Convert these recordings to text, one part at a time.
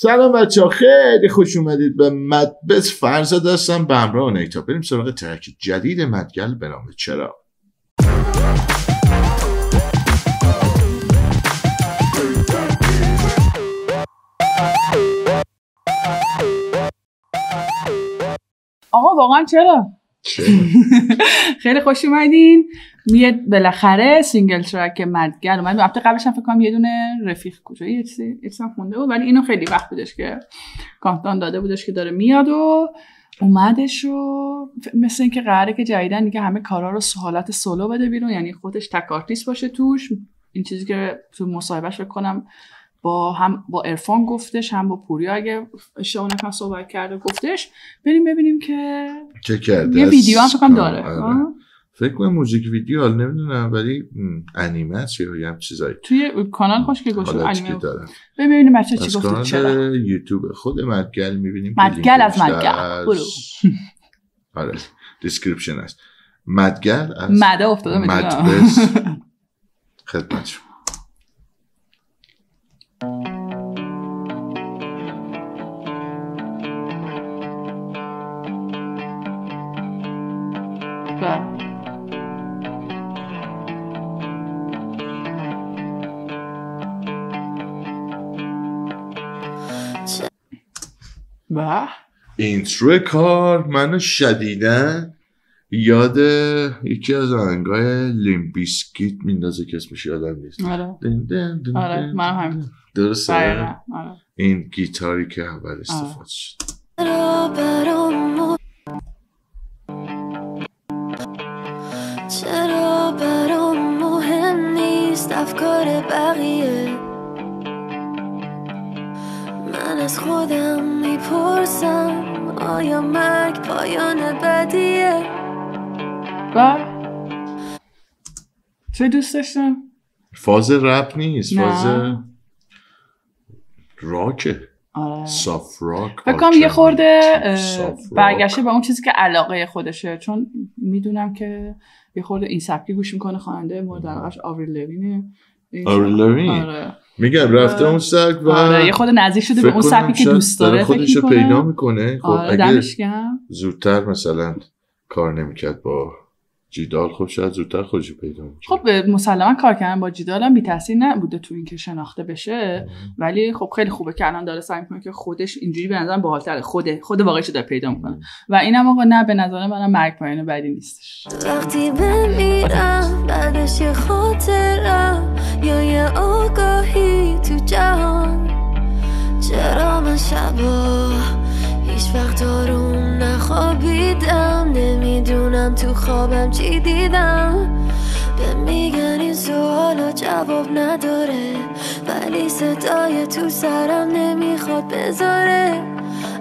سلام بچه‌ها، خیلی خوش اومدید به مدبس. فرزاد هستم به همراه نیتا. بریم سراغ ترک جدید مدگل به نام چرا. آقا واقعا چرا؟ خیلی خوش اومدین. میاد بالاخره سینگل ترک مدگل اومد. البته قبلش هم فکر کنم یه دونه رفیق کجایی اسم خونده بود، ولی اینو خیلی وقت بودش که کانتان داده بودش که داره میاد و اومدش و مثل اینکه قراره که جدیدن دیگه همه کارا رو حالت سولو بده بیرون، یعنی خودش تک آرتیست باشه توش. این چیزی که تو مصاحبهش فکر کنم هم با عرفان گفتش، هم با پوریا اگه اشتباه نکنم صحبت کرده گفتش. بریم ببینیم که چه کرده. یه ویدیو هم فکر کنم داره. فکر کنم موزیک ویدیو حال نمیدونم، ولی انیمه است یا هم چیزایی توی کانال خوش که گوشت انیمه ببینیم بچه چی گفته. چرا یوتیوب خود مدگل میبینیم مدگل از مدگل برو. آره دیسکریپشن است مدگل از مده افتاده مدبس خدمتشون. با اینترو کار منو شدیدن یاد یکی از آهنگای لیمپ بیزکیت میندازه که اسمش یادم نیست. آره من همین درسته. آره. این گیتاری که اول استفاده شد. چرا برام مهم نیست افکار بقیه، من از خودم میپرسم آیا مرگ پایان بدیه. با چه دوست داشتم؟ فاز رپ نیست، فاز راکه. صاف راک بکنم یه خورده برگشته با اون چیزی که علاقه خودشه، چون میدونم که یه خورده این سبکی گوش میکنه خواننده مورد علاقه‌اش آوریل لوینه. آوریل لوین میگم رفته اون سبک و یه خورده نزدیک شده به اون سبکی که دوست داره، خودش رو پیدا میکنه. خب اگه زودتر مثلا کار نمیکرد با جیدال خب شاید زودتر خودش پیدا می‌کنه. خب مسلما کار کردن با جیدال هم بی‌تأثیر نبوده تو اینکه شناخته بشه، ولی خب خیلی خوبه که الان داره سعی می‌کنه که خودش اینجوری به نظرم باحال‌تره، خود واقعیش رو پیدا می‌کنه و اینم آقا نه به نظر منم مرگ پایان بدی نیستش. وقتی بمیرم بعدش یه خاطره یا یه آگاهی تو جهان، چرا من شبا هیچ وقت آروم نخوابیدم، نمیدونم تو خوابم چی دیدم. به میگن این سوالو جواب نداره، ولی صدای تو سرم نمیخواد بذاره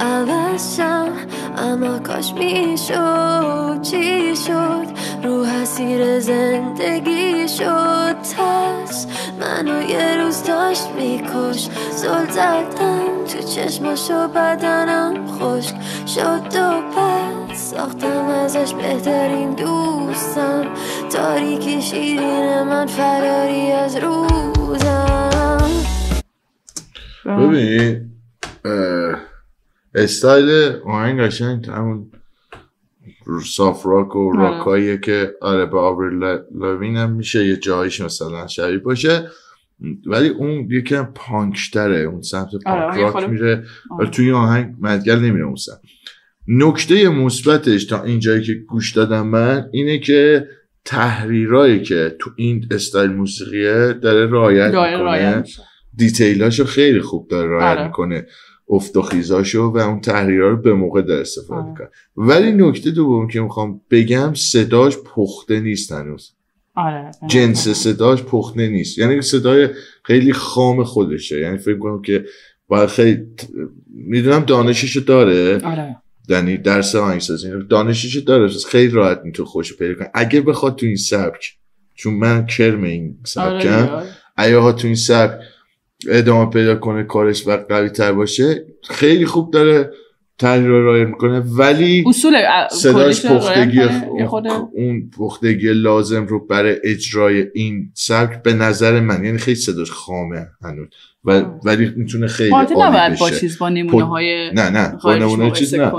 عوض شم، اما کاش میشد. چی شد رو حسیر زندگی شد تش، منو یه روز داشت میکش، زل زدم تو چشماشو بدنم خشک شد و پس ساختم ازش بهترین دوستم. تاریکی شیرین من فراری از روزم. ببین استایل آهنگ قشنگ همون صاف راک و راکاییه که آره به آوریل لوین هم میشه یه جایش مثلا شبیه باشه، ولی اون یکم پانکتره، اون سمت پانک راک میره. توی آهنگ مدگل نمیره اون سمت. نکته مثبتش تا اینجایی که گوش دادم من اینه که تحریرایی که تو این استایل موسیقیه داره رعایت میکنه، دیتیلاشو خیلی خوب داره رعایت میکنه، افت و خیزاشو و اون تحریرها رو به موقع در استفاده کرد. ولی نکته دوم که میخوام بگم صداش پخته نیست هنوز. آره. جنس صداش پخته نیست، یعنی صدای خیلی خام خودشه. یعنی فکر کنم که باید خیلی میدونم دانششو داره. آره. یعنی درس آهنگسازی دانششو داره، خیلی راحت میتونه خوش پیدا کنه اگه بخواد تو این سبک، چون من کرم این سبکم. آره. اگه تو این سبک ادامه پیدا کنه کارش و قوی تر باشه خیلی خوب داره تحریر رو رایل میکنه، ولی اصول صداش پختگی اون پختگی لازم رو برای اجرای این سبک به نظر من، یعنی خیلی صداش خامه هنوز ولی میتونه خیلی عالی بشه. نباید با چیز با نمونه های نه با نمونه چیز نه.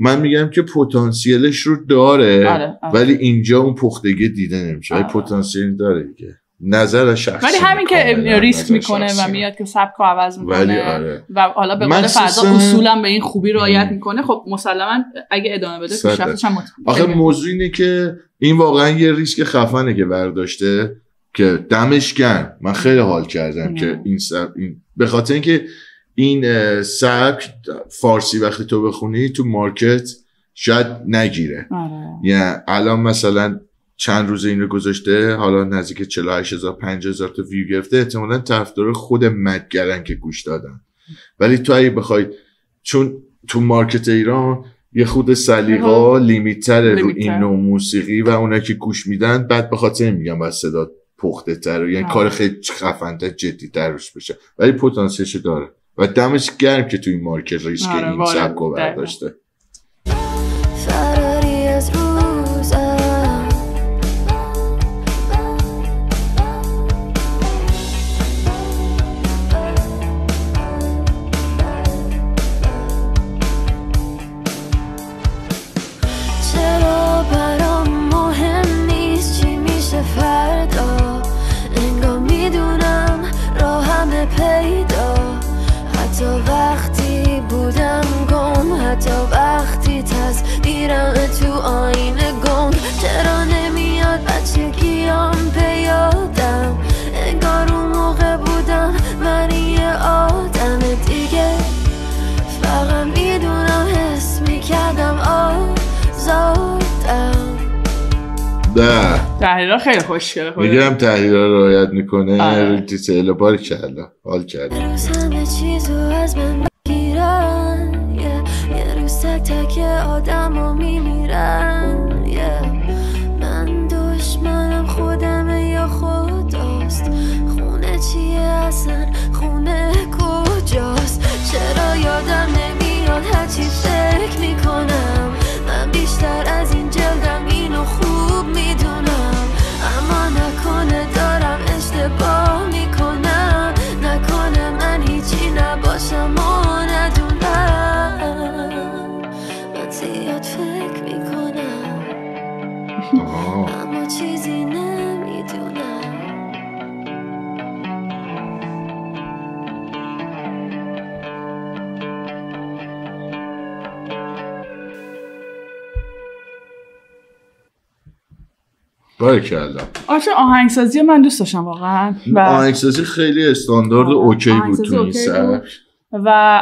من میگم که پتانسیلش رو داره. آره. ولی اینجا اون پختگی دیده نمیشه. آره. پتانسیل داره دیگه. نظر شخصی، ولی همین که ریسک میکنه و میاد که سبکو عوض میکنه. آره. و حالا به قول فرضا اصولا به این خوبی رعایت میکنه، خب مسلما اگه ادامه بده پیشرفتش هم آخه موضوع اینه که این واقعا یه ریسک خفنه که برداشته، که دمش گرم. من خیلی حال کردم که این سبک، این به خاطر اینکه این سبک فارسی وقتی تو بخونی تو مارکت شاید نگیره. آره. یعنی الان مثلا چند روز این رو گذاشته، حالا نزدیک 48,000 50,000 تا ویو گرفته، احتمالاً طرفدار خود مدگلن که گوش دادن. ولی تو اگه بخوای، چون تو مارکت ایران یه خود سلیقه لیمیتره رو این نوع موسیقی و اونایی که گوش میدن، بعد به خاطر میگم بعد صدا پخته تر، یعنی کار خیلی خفن‌تر جدی‌تر روش بشه، ولی پتانسیلش داره و دمش گرم که تو این مارکت ریسک این سبکو برداشته. تحریرها خیلی خوشگله، میگم تحریرها رو رعایت میکنه. آره. دیتیل بار کلا حال کرد. همه چیزو از من بگیرن، یه روز تک تک آدمو میمیرن، من دشمنم خودمه یا خداست، خونه چیه اصلا، خونه کجاست، چرا یادم نمیاد هرچی فکر میکنم، من بیشتر از این جلدم اینو خوب میدونم، اما نکنه دارم اشتباه میکنم، نکنه من هیچی نباشم و ندونم، من زیاد فکر میکنم اما چیزی نمیدونم. باریکلا. آخه آهنگسازی من دوست داشتم واقعا. آهنگسازی خیلی استاندارد اوکی بود تو این سبک و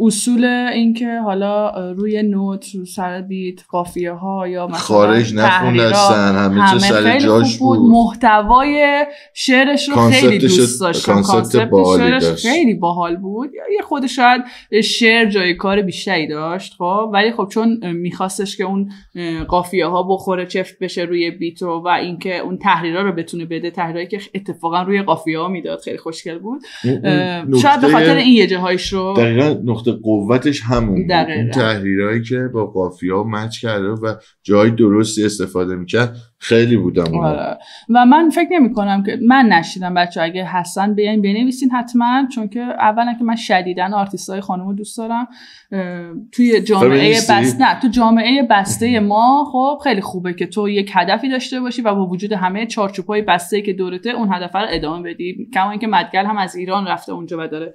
اصول اینکه حالا روی نوت، رو سر بیت، قافیه ها یا مثلا خارج نخوندن، همه چه سر جاش بود. محتوای شعرش رو خیلی دوست داشتم. کانسپت شعرش خیلی باحال بود. یه خود شاید شعر جای کار بیشتری داشت، خب ولی خب چون میخواستش که اون قافیه ها بخوره، چفت بشه روی بیت رو و اینکه اون تحریرها رو بتونه بده، تحریرایی که اتفاقا روی قافیه ها میداد خیلی خوشگل بود. شاید به خاطر این رو دقیقا نقطه قوتش همون بود، تحریرهایی که با قافیه ها مچ کرده و جای درستی استفاده میکرد خیلی بودم. آره. و من فکر نمی کنم که من نشیدم بچه ها، اگه هستن بیاین بنویسین حتما، چون که اولا که من شدیدن آرتیستای خانم رو دوست دارم توی جامعه بسته، نه تو جامعه بسته ما خب خیلی خوبه که تو یک هدفی داشته باشی و با وجود همه چارچوب‌های بسته‌ای که دورته اون هدف رو ادامه بدی، کما اینکه مدگل هم از ایران رفته اونجا و داره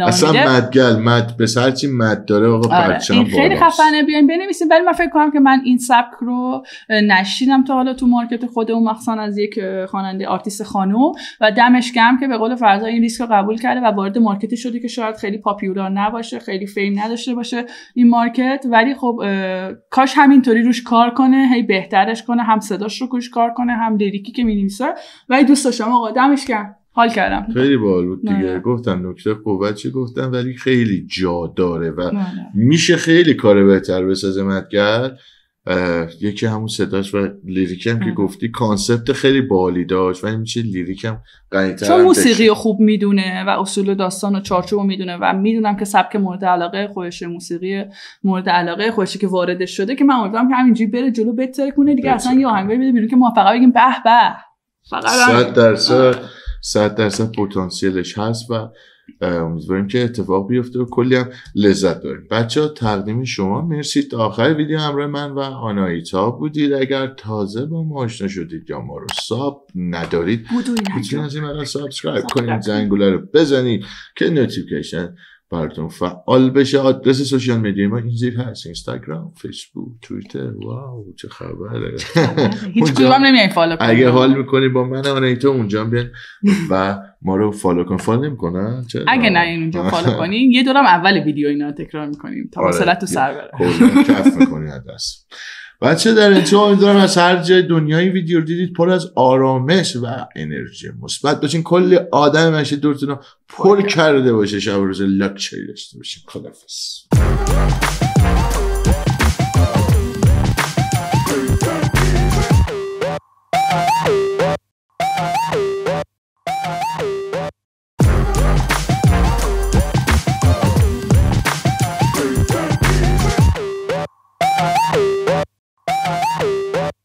اصلا میده. مدگل مدبس هرچی مد داره آقا. آره. پرچم بالاست، خیلی خفنه، بیاین بنویسیم. ولی من فکر کنم که من این سبک رو نشینم تا حالا تو مارکت خودمون، مخصوصا از یک خواننده آرتیست خانم، و دمش گرم که به قول فرضا این ریسک رو قبول کرده و وارد مارکتی شده که شاید خیلی پاپیولار نباشه، خیلی فیم نداشته باشه این مارکت، ولی خب کاش همینطوری روش کار کنه، هی بهترش کنه، هم صداش رو روش کار کنه، هم لیریکی که می‌نویسه. ولی دوست داشتم آقا، دمش گرم، حال کردم. خیلی باحال بود دیگه. نه. گفتم نکته قوت چی گفتم، ولی خیلی جا داره و نه. میشه خیلی کار بهتر بسازه مدگل. یکی همون صداش و لیریک هم که گفتی کانسپت خیلی بالی داشت و این میشه لیریک هم غنی‌تر، چون موسیقی خوب میدونه و اصول داستان و چارچوب میدونه و میدونم که سبک مورد علاقه خودش، موسیقی مورد علاقه خودش که وارد شده، که من امیدوارم که همینجوری بره جلو بهتر کنه دیگه، اصلا یه آهنگی بده بیرون که ما فقط بگیم به به، فقط 100% پتانسیلش هست و امیدواریم که اتفاق بیفته و کلی هم لذت ببریم. بچه‌ها تقدیم شما مرسی، تا آخر ویدیو همراه من و آنایتا بودید. اگر تازه با ما آشنا شدید یا ما رو ساب ندارید میتونید از این برای سابسکرایب کنید، زنگوله رو بزنید که نوتیفیکیشن براتون فعال بشه. آدرس سوشال میدیا ما این زیر هست، اینستاگرام، فیسبوک، توییتر. واو چه خبره، هیچ کدوم نمیای فالو کنید. اگه حال میکنید با من آنایتا اونجا بیان و ما رو فالو کن. فالو نمی‌کنن اگه نه اونجا فالو کنین یه دورم اول ویدیو اینا تکرار می‌کنیم تا مسئله تو سر بره، کلا کف می‌کنین دست بچه. در انتها امیدوارم از هر جای دنیای ویدیو رو دیدید پر از آرامش و انرژی مثبت باشین، کلی آدم باشین دورتون رو پر کرده باشه، شب و روز لاکچری داشته باشین. خداحافظ.